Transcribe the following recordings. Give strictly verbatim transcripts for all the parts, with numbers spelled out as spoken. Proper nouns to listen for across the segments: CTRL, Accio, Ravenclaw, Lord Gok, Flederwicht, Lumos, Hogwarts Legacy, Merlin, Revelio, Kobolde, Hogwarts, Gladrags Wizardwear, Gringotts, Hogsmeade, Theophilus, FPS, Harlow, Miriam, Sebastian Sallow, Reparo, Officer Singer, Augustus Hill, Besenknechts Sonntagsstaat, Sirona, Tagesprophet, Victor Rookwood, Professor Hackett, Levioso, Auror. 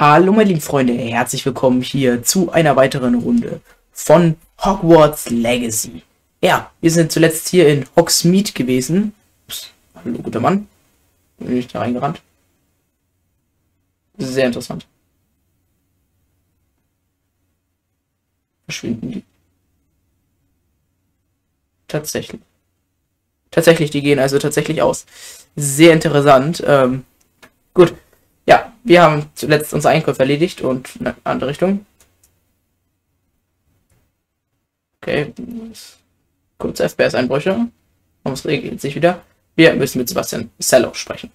Hallo meine lieben Freunde, herzlich willkommen hier zu einer weiteren Runde von Hogwarts Legacy. Ja, wir sind zuletzt hier in Hogsmeade gewesen. Ups, hallo guter Mann. Bin ich da reingerannt? Sehr interessant. Verschwinden die? Tatsächlich. Tatsächlich, die gehen also tatsächlich aus. Sehr interessant. Ähm, gut. Ja, wir haben zuletzt unsere Einkäufe erledigt und eine andere Richtung. Okay. Kurz F P S-Einbrüche. Aber es regelt sich wieder. Wir müssen mit Sebastian Sallow sprechen.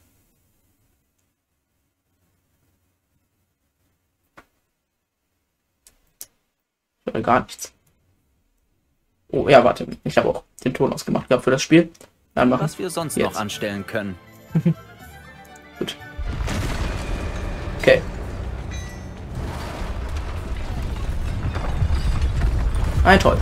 Ich höre gar nichts. Oh ja, warte. Ich habe auch den Ton ausgemacht gehabt für das Spiel. Dann machen. Was wir sonst jetzt noch anstellen können. Gut. Okay. Ein Troll.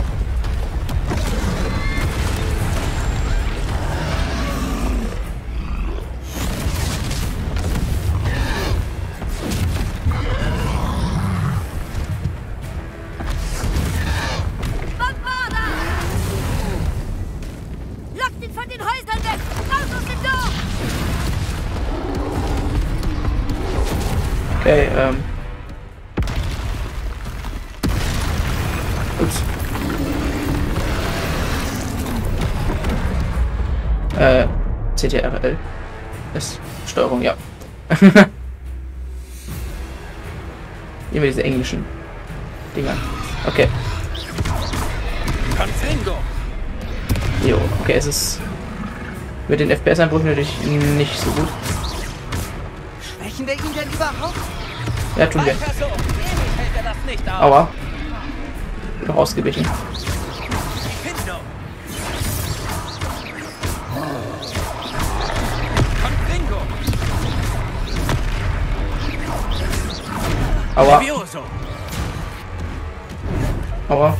Okay, ähm. Ups. Äh, C T R L. Ist Steuerung, ja. Immer diese englischen Dinger. Okay. Jo, okay, es ist mit den F P S-Einbrüchen natürlich nicht so gut. Schwächen wir ihn denn überhaupt? Ja, tun wir. Aua. Noch ausgewichen. Aua. Aua.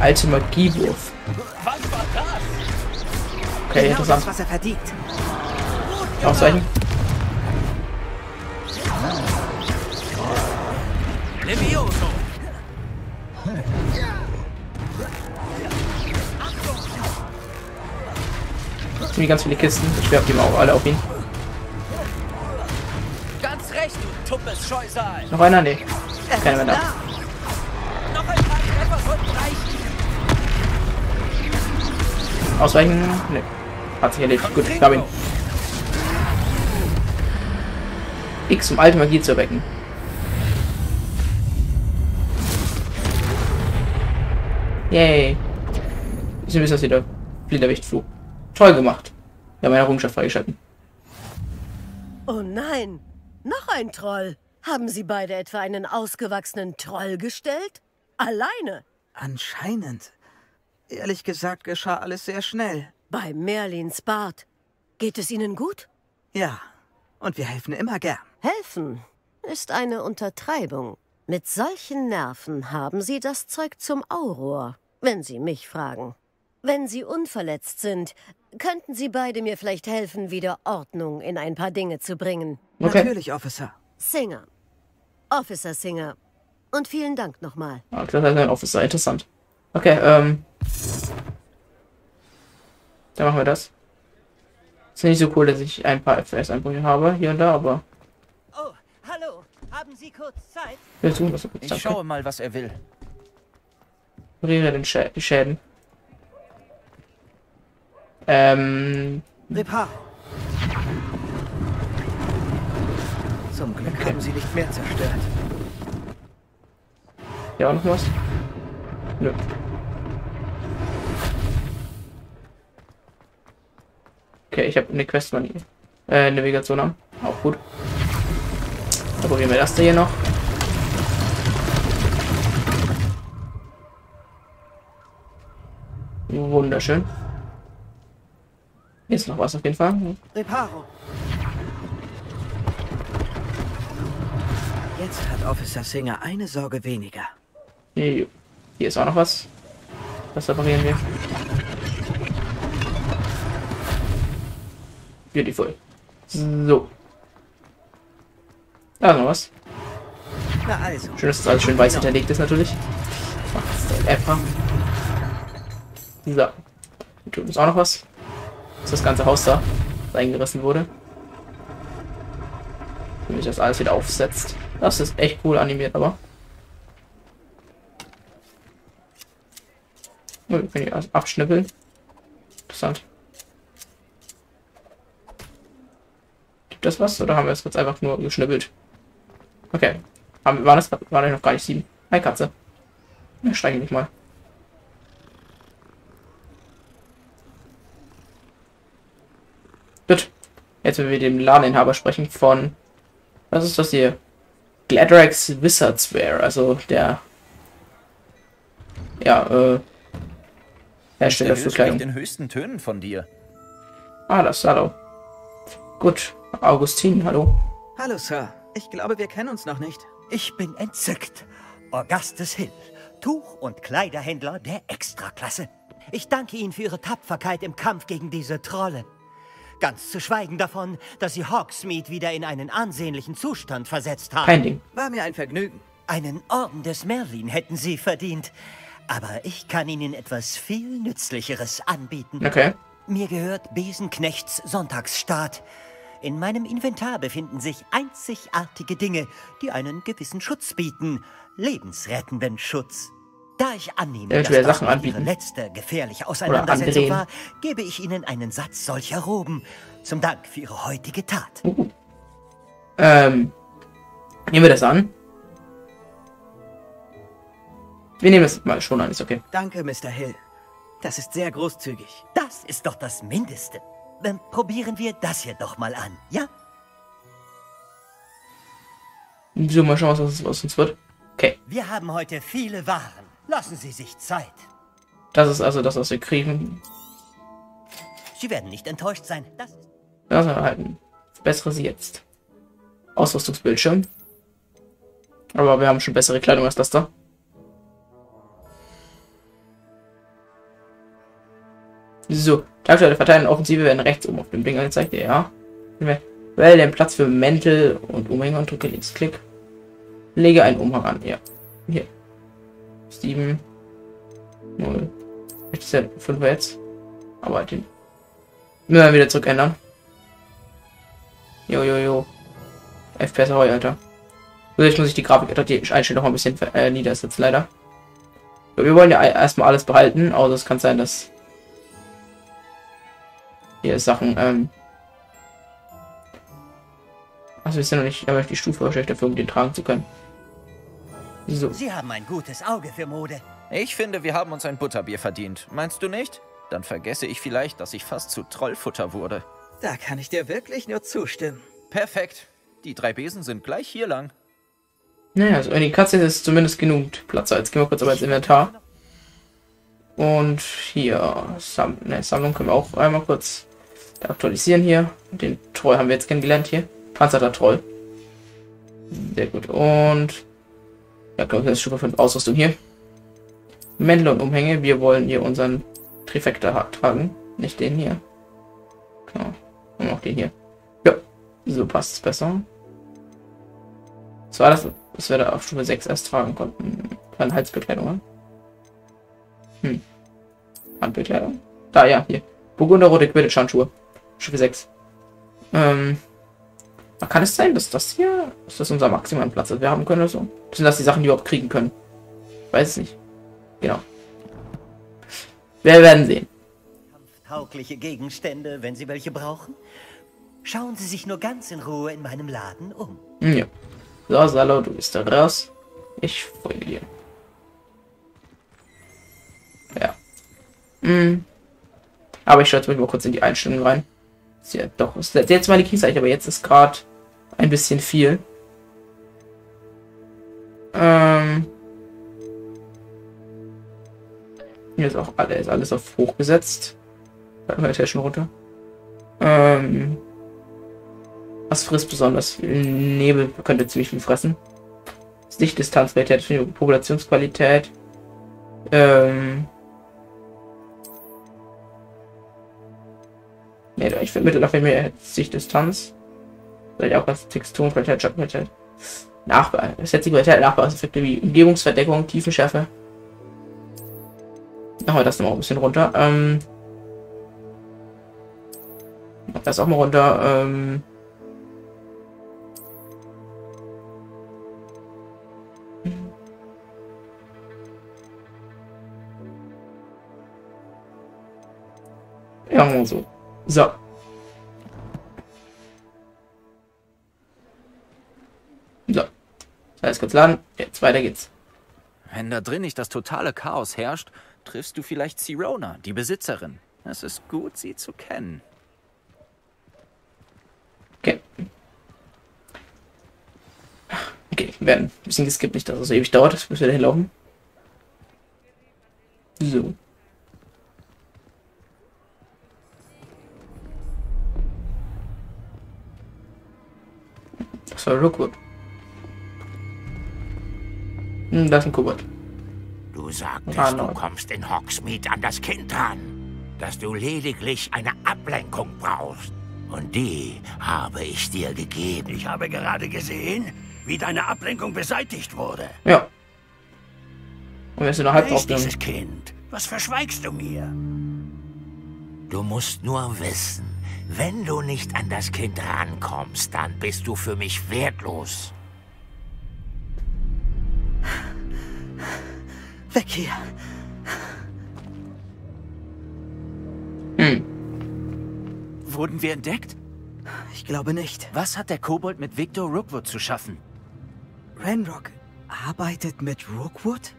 Alte Magiewurf. Okay, interessant. Ausweichen. Levioso. Es sind ganz viele Kisten. Ich werfe die mal auch alle auf ihn. Ganz recht, du tuppes Scheusal. Noch einer? Nee. Keiner mehr da. Noch ein paar Treffer sollten reichen. Ausweichen? Nee. Hat sich erledigt. Gut, ich glaube ihn. X, um alte Magie zu erwecken. Yay. Sie wissen, dass wieder Flederwicht flog. Toll gemacht. Wir haben eine Errungenschaft freigeschalten. Oh nein. Noch ein Troll. Haben Sie beide etwa einen ausgewachsenen Troll gestellt? Alleine? Anscheinend. Ehrlich gesagt geschah alles sehr schnell. Bei Merlins Bart. Geht es Ihnen gut? Ja. Und wir helfen immer gern. Helfen ist eine Untertreibung. Mit solchen Nerven haben Sie das Zeug zum Auror, wenn Sie mich fragen. Wenn Sie unverletzt sind, könnten Sie beide mir vielleicht helfen, wieder Ordnung in ein paar Dinge zu bringen. Okay. Natürlich, Officer. Singer. Officer Singer. Und vielen Dank nochmal. Ah, das heißt ein Officer. Interessant. Okay, ähm. dann machen wir das. Ist nicht so cool, dass ich ein paar F P S-Einbrüche habe, hier und da, aber... Oh, hallo. Haben Sie kurz Zeit? Wir tun, was er kurz ich schaue mal, was er will. Repariere den Schä die Schäden. Ähm... Repar. Zum Glück okay. haben Sie nicht mehr zerstört. Ja, auch noch was? Nö. Okay, ich habe eine Quest von hier. Äh, Navigation haben. Auch gut. Dann probieren wir das hier noch. Wunderschön. Hier ist noch was auf jeden Fall. Reparo. Jetzt hat Officer Singer eine Sorge weniger. Hier ist auch noch was. Das reparieren wir. Beautiful. So. Da noch was. Na also. Schön, dass das alles schön weiß hinterlegt ist natürlich. Äpfel. Dieser. Tut uns auch noch was. Dass das ganze Haus da eingerissen wurde. Wenn sich das alles wieder aufsetzt. Das ist echt cool animiert, aber. Wir können die alles abschnippeln. Interessant. Gibt das was? Oder haben wir es jetzt einfach nur geschnippelt? Okay. Haben, waren das war noch gar nicht sieben? Hi Katze. Wir steigen nicht mal. Gut. Jetzt wenn wir mit dem Ladeninhaber sprechen von. Was ist das hier? Gladrags Wizardwear, also der. Ja, äh. Hersteller für Kleidung. Ich bin in höchsten Tönen von dir. Ah, das Sallow. Gut. Augustin, hallo. Hallo, Sir. Ich glaube, wir kennen uns noch nicht. Ich bin entzückt. Augustus Hill, Tuch- und Kleiderhändler der Extraklasse. Ich danke Ihnen für Ihre Tapferkeit im Kampf gegen diese Trolle. Ganz zu schweigen davon, dass Sie Hogsmeade wieder in einen ansehnlichen Zustand versetzt haben. Kein Ding. War mir ein Vergnügen. Einen Orden des Merlin hätten Sie verdient. Aber ich kann Ihnen etwas viel Nützlicheres anbieten. Okay. Mir gehört Besenknechts Sonntagsstaat. In meinem Inventar befinden sich einzigartige Dinge, die einen gewissen Schutz bieten. Lebensrettenden Schutz. Da ich annehme, ja, ich dass Sachen das Ihre letzte gefährliche Auseinandersetzung war, gebe ich Ihnen einen Satz solcher Roben. Zum Dank für Ihre heutige Tat. Uh. Ähm, nehmen wir das an? Wir nehmen es mal schon an, ist okay. Danke, Mister Hill. Das ist sehr großzügig. Das ist doch das Mindeste. Dann probieren wir das hier doch mal an, ja? So, mal schauen, was aus uns wird. Okay. Wir haben heute viele Waren. Lassen Sie sich Zeit. Das ist also das, was wir kriegen. Sie werden nicht enttäuscht sein. Das ist... Das erhalten. Bessere Sie jetzt. Ausrüstungsbildschirm. Aber wir haben schon bessere Kleidung als das da. So, die aktuelle Verteilen Offensive werden rechts oben auf dem Ding angezeigt. Ja. Wähle den Platz für Mäntel und Umhänge und drücke Linksklick. Lege einen Umhang an. Ja. Hier. sieben, null. Ich ist ja fünf jetzt. Aber den müssen wir wieder zurück ändern. Jojojo. Jo, jo. F P S heu, Alter. Vielleicht muss ich die Grafik, die Einstellung noch ein bisschen äh, niedersetzen, leider. So, wir wollen ja erstmal alles behalten, außer es kann sein, dass. Hier Sachen, ähm. Also ist ja noch nicht, aber ich die Stufe wahrscheinlich dafür, um den tragen zu können. So. Sie haben ein gutes Auge für Mode. Ich finde, wir haben uns ein Butterbier verdient. Meinst du nicht? Dann vergesse ich vielleicht, dass ich fast zu Trollfutter wurde. Da kann ich dir wirklich nur zustimmen. Perfekt. Die drei Besen sind gleich hier lang. Naja, also in die Katze ist zumindest genug Platz. Jetzt gehen wir kurz aber ins Inventar. Und hier, Sam ne, Sammlung können wir auch einmal kurz aktualisieren hier. Den Troll haben wir jetzt kennengelernt hier. Panzerter Troll. Sehr gut. Und ja, glaube ich, das ist Stufe fünf Ausrüstung hier. Mäntel und Umhänge. Wir wollen hier unseren Trifecta tragen. Nicht den hier. Genau. Und auch den hier. Ja. So passt es besser. Das war das, was wir da auf Stufe sechs erst tragen konnten. Dann Halsbekleidung. Hm. Handbekleidung. Da, ja, hier. Burgunderrote Quidditch-Handschuhe. Stufe sechs. Ähm. Kann es sein, dass das hier... Ist das unser maximalen Platz, das wir haben können oder so? Sind das die Sachen, die wir überhaupt kriegen können? Weiß es nicht. Genau. Wir werden sehen. Kampftaugliche Gegenstände, wenn Sie welche brauchen. Schauen Sie sich nur ganz in Ruhe in meinem Laden um. Ja. So, Sallow, du bist da raus. Ich folge dir. Ja. Hm. Aber ich schaue jetzt mal kurz in die Einstellungen rein. Ist ja doch. Ist jetzt meine Kieszeit, aber jetzt ist gerade ein bisschen viel. Ähm. Hier ist auch alles, alles auf hochgesetzt. Warte mal, Taschen runter. Ähm. Was frisst besonders viel? Nebel könnte ziemlich viel fressen. Das Lichtdistanzqualität, Populationsqualität. Ähm. Ne, ich vermittle auf jeden Fall Sichtdistanz. Vielleicht auch was Texturenqualität, Schattenqualität. Nachbar. Das letzte Quartal Nachbareffekte wie Umgebungsverdeckung, Tiefenschärfe. Machen wir das nochmal ein bisschen runter. Ähm, das auch mal runter. Ähm, ja, so. So. So. Alles kurz laden. Jetzt weiter geht's. Wenn da drin nicht das totale Chaos herrscht, triffst du vielleicht Sirona, die Besitzerin. Es ist gut, sie zu kennen. Okay. Okay, wir werden ein bisschen geskippt, nicht, dass es so ewig dauert. Das müssen wir da hinlaufen. So. Das war Rookwood. Hm, das ist ein Kobold. Du sagtest, ah, no. du kommst in Hogsmeade an das Kind ran, dass du lediglich eine Ablenkung brauchst. Und die habe ich dir gegeben. Ich habe gerade gesehen, wie deine Ablenkung beseitigt wurde. Ja. Und wenn du noch halb drauf bist. Dieses Kind, was verschweigst du mir? Du musst nur wissen, wenn du nicht an das Kind rankommst, dann bist du für mich wertlos. Weg hier. Hm. Wurden wir entdeckt? Ich glaube nicht. Was hat der Kobold mit Victor Rookwood zu schaffen? Ranrok arbeitet mit Rookwood?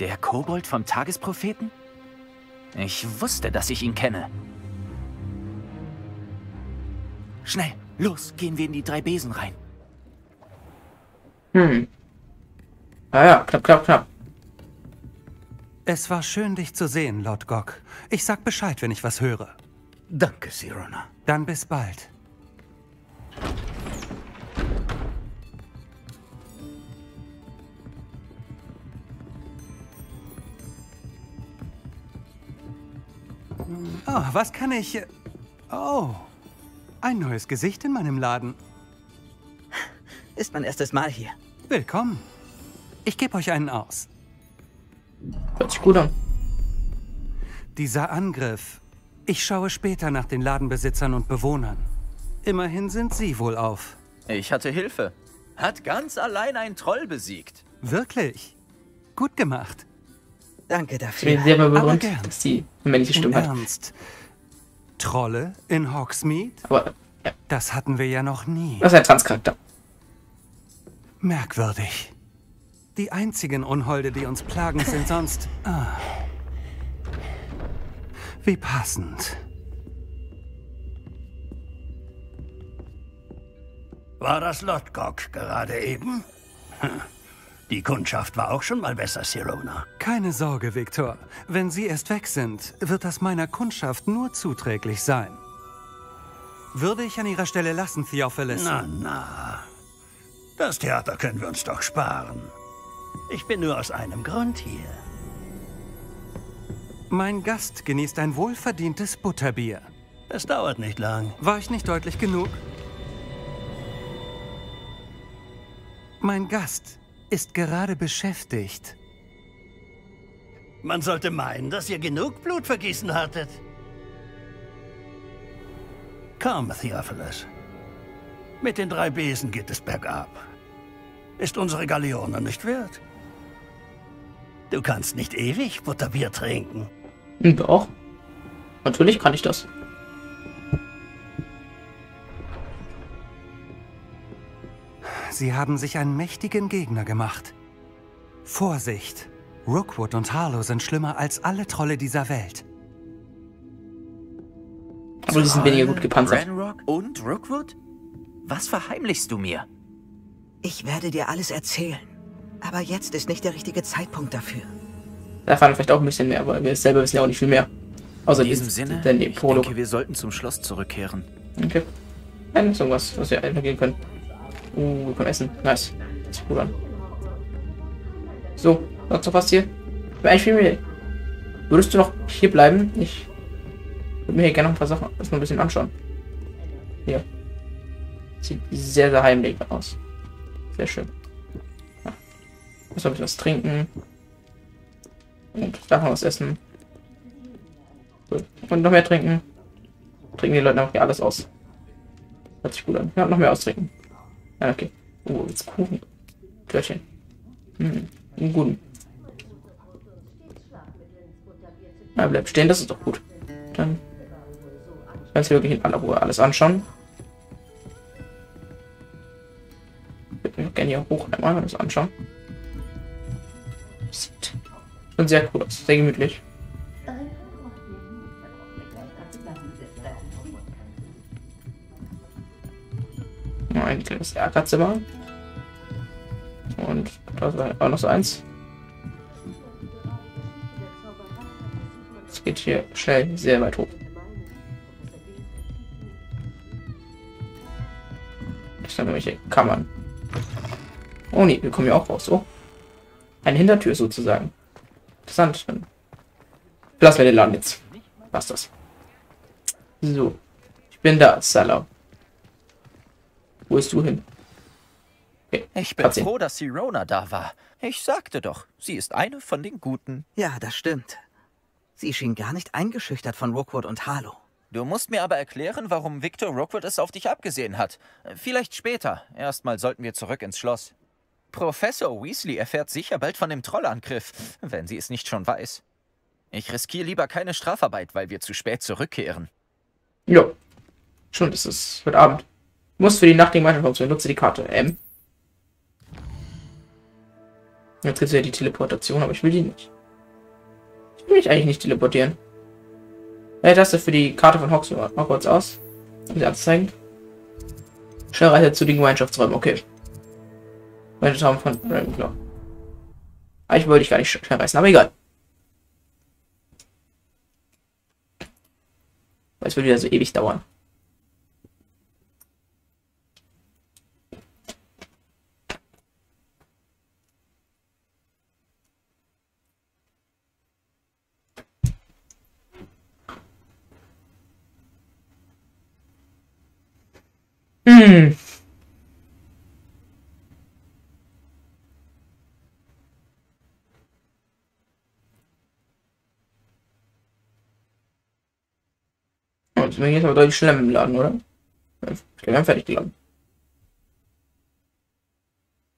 Der Kobold vom Tagespropheten? Ich wusste, dass ich ihn kenne. Schnell, los, gehen wir in die drei Besen rein. Hm. Ah ja, knapp, knapp, knapp. Es war schön, dich zu sehen, Lord Gok. Ich sag Bescheid, wenn ich was höre. Danke, Sirona. Dann bis bald. Oh, was kann ich... Oh... Ein neues Gesicht in meinem Laden. Ist mein erstes Mal hier. Willkommen. Ich gebe euch einen aus. Hört sich gut an. Dieser Angriff. Ich schaue später nach den Ladenbesitzern und Bewohnern. Immerhin sind sie wohlauf. Ich hatte Hilfe. Hat ganz allein einen Troll besiegt. Wirklich? Gut gemacht. Danke dafür. Ich bin sehr berühmt, dass die männliche Stimme hat. Ernst. Trolle in Hogsmeade? Aber, ja. Das hatten wir ja noch nie. Das ist ein Transcharakter. Merkwürdig. Die einzigen Unholde, die uns plagen, sind sonst... Ah. Wie passend. War das Lord Gok gerade eben? Hm. Die Kundschaft war auch schon mal besser, Sirona. Keine Sorge, Victor. Wenn Sie erst weg sind, wird das meiner Kundschaft nur zuträglich sein. Würde ich an Ihrer Stelle lassen, Theophilus. Na, na. Das Theater können wir uns doch sparen. Ich bin nur aus einem Grund hier. Mein Gast genießt ein wohlverdientes Butterbier. Es dauert nicht lang. War ich nicht deutlich genug? Mein Gast... ist gerade beschäftigt. Man sollte meinen, dass ihr genug Blutvergießen hattet. Komm, Theophilus. Mit den drei Besen geht es bergab. Ist unsere Galeone nicht wert? Du kannst nicht ewig Butterbier trinken. Doch. Natürlich kann ich das. Sie haben sich einen mächtigen Gegner gemacht. Vorsicht! Rookwood und Harlow sind schlimmer als alle Trolle dieser Welt. Aber die sind weniger gut gepanzert. Ranrok und Rookwood? Was verheimlichst du mir? Ich werde dir alles erzählen. Aber jetzt ist nicht der richtige Zeitpunkt dafür. Da erfahren wir vielleicht auch ein bisschen mehr, aber wir selber wissen ja auch nicht viel mehr. Außer in diesem Sinne, ich denke, wir sollten zum Schloss zurückkehren. Okay. Dann ist irgendwas, was wir einfach gehen können. Uh, wir können essen. Nice. Das ist gut an. So, sonst noch was hier? Ich bin eigentlich viel mehr. Würdest du noch hier bleiben? Ich würde mir hier gerne noch ein paar Sachen erstmal ein bisschen anschauen. Hier. Sieht sehr, sehr heimlich aus. Sehr schön. Ja. Muss ein bisschen was trinken. Und davon was essen. Cool. Und noch mehr trinken. Trinken die Leute einfach hier alles aus. Hört sich gut an. Ja, noch mehr austrinken. Ja, okay. Oh, jetzt Kuchen. Törtchen. Hm, einen guten. Na, bleib stehen, das ist doch gut. Dann kannst du wirklich in aller Ruhe alles anschauen. Ich würde mich auch gerne hier hoch einmal und das anschauen. Sieht schon sehr cool aus, sehr gemütlich. Ein kleines Erkerzimmer. Und da ist auch noch so eins. Es geht hier schnell sehr weit hoch. Das sind irgendwelche Kammern. Oh nee, wir kommen hier auch raus. Oh. Eine Hintertür sozusagen. Interessant. Dann lassen wir den Laden jetzt. Passt das. So. Ich bin da, Sallow. Wo bist du hin? Okay. Ich bin Erzähl. froh, dass Sirona da war. Ich sagte doch, sie ist eine von den Guten. Ja, das stimmt. Sie schien gar nicht eingeschüchtert von Rookwood und Harlow. Du musst mir aber erklären, warum Victor Rookwood es auf dich abgesehen hat. Vielleicht später. Erstmal sollten wir zurück ins Schloss. Professor Weasley erfährt sicher bald von dem Trollangriff, wenn sie es nicht schon weiß. Ich riskiere lieber keine Strafarbeit, weil wir zu spät zurückkehren. Jo. Schon ist es heute Abend. Muss für die Nacht gegen Weiterfunktion. Nutze die Karte. M. Jetzt gibt es ja die Teleportation, aber ich will die nicht. Ich will mich eigentlich nicht teleportieren. Welche Taste für die Karte von Hogwarts aus? Um sie anzuzeigen. Schnell reise zu den Gemeinschaftsräumen. Okay. Gemeinschaftsräumen von Ravenclaw. Ich wollte ich gar nicht schnell reisen, aber egal. Weil es wird wieder so ewig dauern. Hm. Oh, jetzt bin ich jetzt aber deutlich schneller im Laden, oder? Ich bin ganz fertig geladen.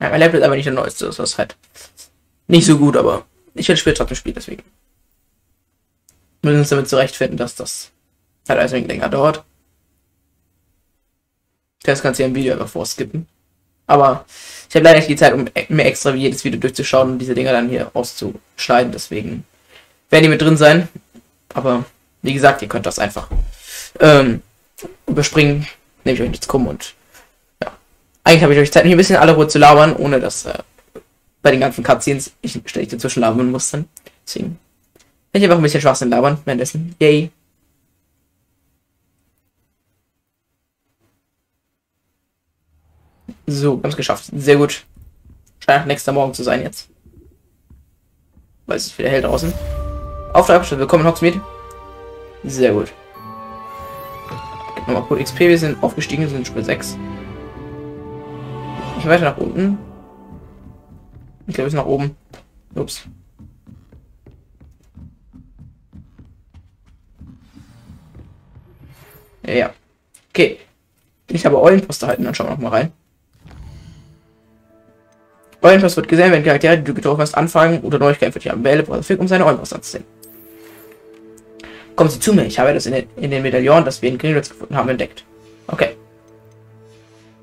Ja, mein Laptop ist aber nicht der neueste, das ist halt nicht so gut, aber ich hätte später trotzdem Spiel, deswegen. Wir müssen uns damit zurechtfinden, dass das halt alles länger dauert. Das Ganze hier im Video einfach vorskippen. Aber ich habe leider nicht die Zeit, um mir extra wie jedes Video durchzuschauen und diese Dinger dann hier auszuschneiden. Deswegen werden die mit drin sein. Aber wie gesagt, ihr könnt das einfach ähm, überspringen. Nehme ich euch nichts krumm und ja. Eigentlich habe ich euch Zeit, mich ein bisschen in aller Ruhe zu labern, ohne dass äh, bei den ganzen Cutscenes ich ständig dazwischen labern muss dann. Deswegen werde ich einfach ein bisschen Schwachsinn labern währenddessen. Yay! So, wir haben es geschafft. Sehr gut. Scheint nächster Morgen zu sein jetzt. Weil es ist wieder hell draußen. Auf der Abschnitt. Willkommen in Hogsmeade. Sehr gut. Gibt nochmal gut X P. Wir sind aufgestiegen. Wir sind schon bei sechs. Ich weiter nach unten. Ich glaube, wir sind nach oben. Ups. Ja, ja. Okay. Ich habe Eulenpost erhalten. Dann schauen wir nochmal rein. Eulenpost wird gesehen, wenn Charaktere, die du getroffen hast, anfangen oder Neuigkeiten für dich haben. Wähle Profil, um seine Eulenpost anzusehen. Kommen Sie zu mir, ich habe das in den, in den Medaillon, das wir in Gringotts gefunden haben, entdeckt. Okay.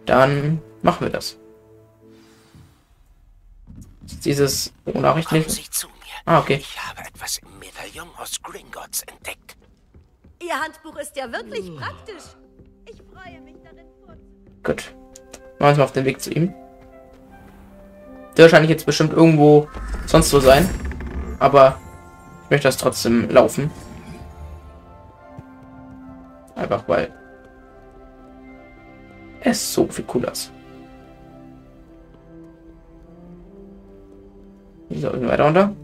Dann machen wir das. Ist dieses oh, Nachricht nicht. Kommen Sie zu mir. Ah, okay. Ich habe etwas im Medaillon aus Gringotts entdeckt. Ihr Handbuch ist ja wirklich hm. praktisch. Ich freue mich darin. Gut. Machen wir uns mal auf den Weg zu ihm. Der wahrscheinlich jetzt bestimmt irgendwo sonst so sein. Aber ich möchte das trotzdem laufen. Einfach weil es so viel cooler ist. So, weiter runter.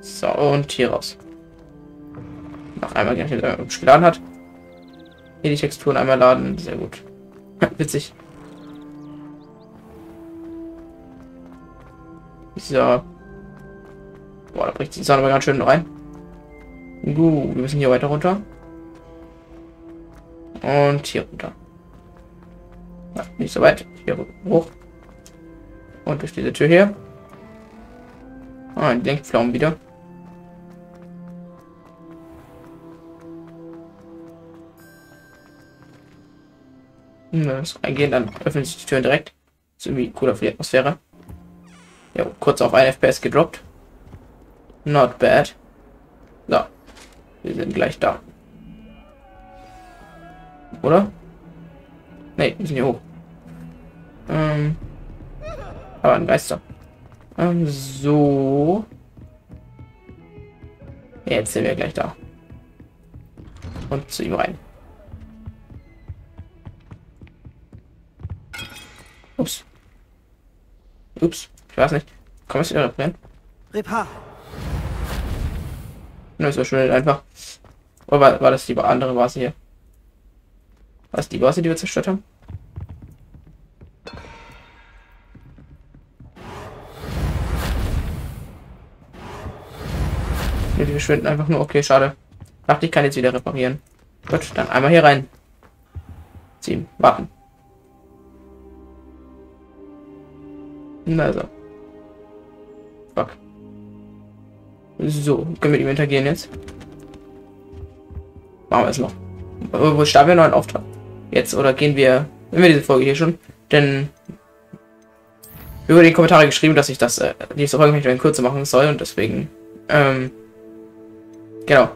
So, und hier raus. Noch einmal, gleich geladen hat. Hier die Texturen einmal laden. Sehr gut. Ja, witzig. Dieser... Boah, da bricht die Sonne aber ganz schön rein. Gut, wir müssen hier weiter runter. Und hier runter. Ja, nicht so weit. Hier hoch. Und durch diese Tür hier. Ah, die Denkpflaumen wieder. Das Reingehen, dann öffnen sich die Türen direkt. Das ist irgendwie cooler für die Atmosphäre. Ja, kurz auf ein F P S gedroppt. Not bad. So. Wir sind gleich da. Oder? Ne, wir sind hier hoch. Ähm. Aber ein Geister. Ähm, so. Jetzt sind wir gleich da. Und zu ihm rein. Ups. Ups. Ich weiß nicht. Kann man es wieder reparieren? Repar. Das war schön einfach. Oder war, war das die andere Vase hier? War das die Vase, die wir zerstört haben? Nee, die verschwinden einfach nur. Okay, schade. Dachte, ich kann jetzt wieder reparieren. Gut, dann einmal hier rein. Ziehen. Warten. Na so. Fuck. So, können wir ihm hintergehen jetzt? Machen wir es noch. Wo starten wir noch einen Auftrag? Jetzt, oder gehen wir... Wenn wir diese Folge hier schon... Denn... Wir wurden in die Kommentare geschrieben, dass ich das... Äh, diese Folge nicht mehr in Kürze machen soll und deswegen... Ähm... Genau.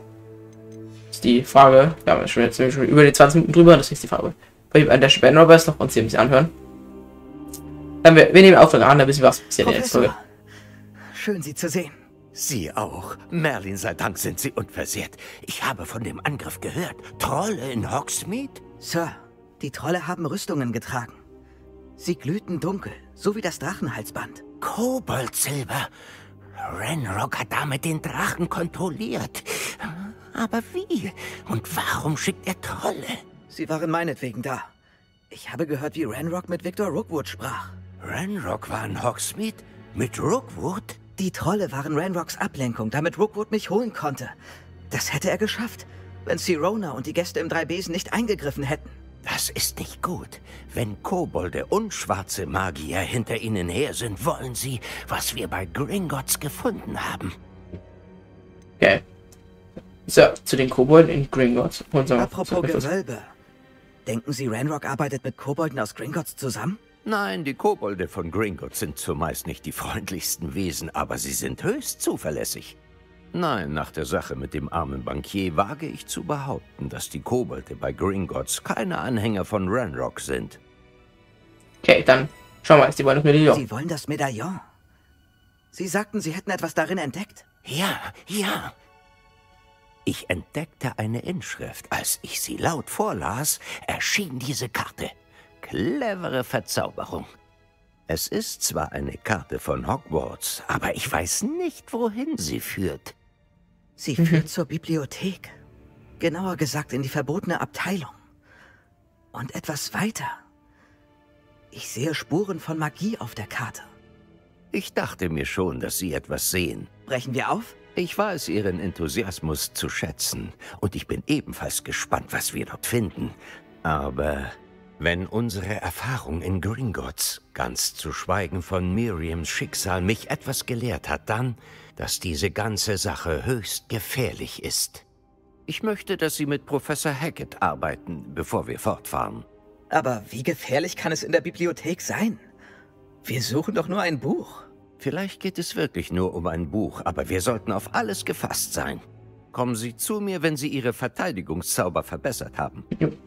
Das ist die Frage... Ja, wir sind jetzt schon über die zwanzig Minuten drüber, das ist die Frage. Weil wir an der Stelle noch was noch uns hier ein bisschen anhören. Dann wir, wir nehmen Auftrag an, da wissen wir, was passiert in der nächsten Folge. Schön, Sie zu sehen. Sie auch. Merlin sei Dank sind Sie unversehrt. Ich habe von dem Angriff gehört. Trolle in Hogsmeade? Sir, die Trolle haben Rüstungen getragen. Sie glühten dunkel, so wie das Drachenhalsband. Koboldsilber. Ranrok hat damit den Drachen kontrolliert. Aber wie? Und warum schickt er Trolle? Sie waren meinetwegen da. Ich habe gehört, wie Ranrok mit Victor Rookwood sprach. Ranrok war in Hogsmeade? Mit Rookwood? Die Trolle waren Ranrocks Ablenkung, damit Rookwood mich holen konnte. Das hätte er geschafft, wenn Sirona und die Gäste im Drei-Besen nicht eingegriffen hätten. Das ist nicht gut. Wenn Kobolde und schwarze Magier hinter ihnen her sind, wollen sie, was wir bei Gringotts gefunden haben. Okay. So, zu den Kobolden in Gringotts. Apropos Gewölbe. Denken Sie, Ranrok arbeitet mit Kobolden aus Gringotts zusammen? Nein, die Kobolde von Gringotts sind zumeist nicht die freundlichsten Wesen, aber sie sind höchst zuverlässig. Nein, nach der Sache mit dem armen Bankier wage ich zu behaupten, dass die Kobolde bei Gringotts keine Anhänger von Ranrok sind. Okay, dann schauen wir mal, sie wollen das Medaillon. Sie wollen das Medaillon? Sie sagten, Sie hätten etwas darin entdeckt? Ja, ja. Ich entdeckte eine Inschrift. Als ich sie laut vorlas, erschien diese Karte. Clevere Verzauberung. Es ist zwar eine Karte von Hogwarts, aber ich weiß nicht, wohin sie führt. Sie mhm. führt zur Bibliothek. Genauer gesagt in die verbotene Abteilung. Und etwas weiter. Ich sehe Spuren von Magie auf der Karte. Ich dachte mir schon, dass Sie etwas sehen. Brechen wir auf? Ich weiß Ihren Enthusiasmus zu schätzen. Und ich bin ebenfalls gespannt, was wir dort finden. Aber... Wenn unsere Erfahrung in Gringotts, ganz zu schweigen von Miriams Schicksal, mich etwas gelehrt hat, dann, dass diese ganze Sache höchst gefährlich ist. Ich möchte, dass Sie mit Professor Hackett arbeiten, bevor wir fortfahren. Aber wie gefährlich kann es in der Bibliothek sein? Wir suchen doch nur ein Buch. Vielleicht geht es wirklich nur um ein Buch, aber wir sollten auf alles gefasst sein. Kommen Sie zu mir, wenn Sie Ihre Verteidigungszauber verbessert haben.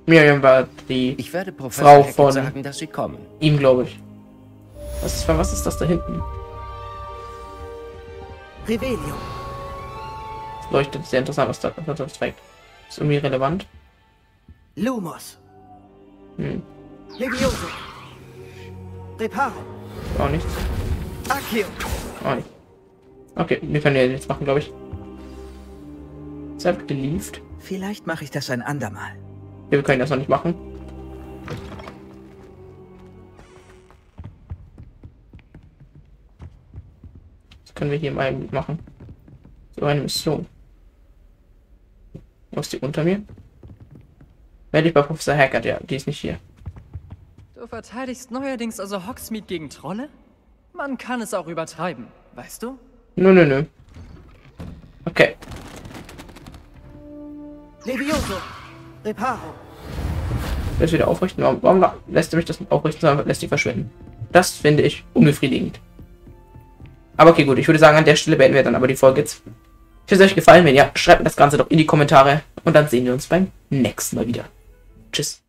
Miriam war die ich werde Frau von sagen, dass Sie kommen. Ihm, glaube ich. Was ist, was ist das da hinten? Revelio. Das leuchtet sehr interessant, was da das trägt. Ist irgendwie relevant. Lumos. Hm. Levioso. Reparo. Auch nichts. Accio. Auch nicht. Okay, wir können ja jetzt machen, glaube ich. Selbst gelieft. Vielleicht mache ich das ein andermal. Ja, wir können das noch nicht machen. können wir hier mal machen. So eine Mission. Wo ist die unter mir? Melde ich bei Professor Hackett, ja, die ist nicht hier. Du verteidigst neuerdings also Hogsmeade gegen Trolle? Man kann es auch übertreiben, weißt du? Nö, nö, nö. Okay. Levioso! Reparo! Das wieder aufrichten. Warum, warum lässt du mich das aufrichten, sondern lässt die verschwinden? Das finde ich unbefriedigend. Aber okay, gut. Ich würde sagen, an der Stelle beenden wir dann aber die Folge jetzt. Ich hoffe, es euch gefallen. Wenn ja, schreibt das Ganze doch in die Kommentare. Und dann sehen wir uns beim nächsten Mal wieder. Tschüss.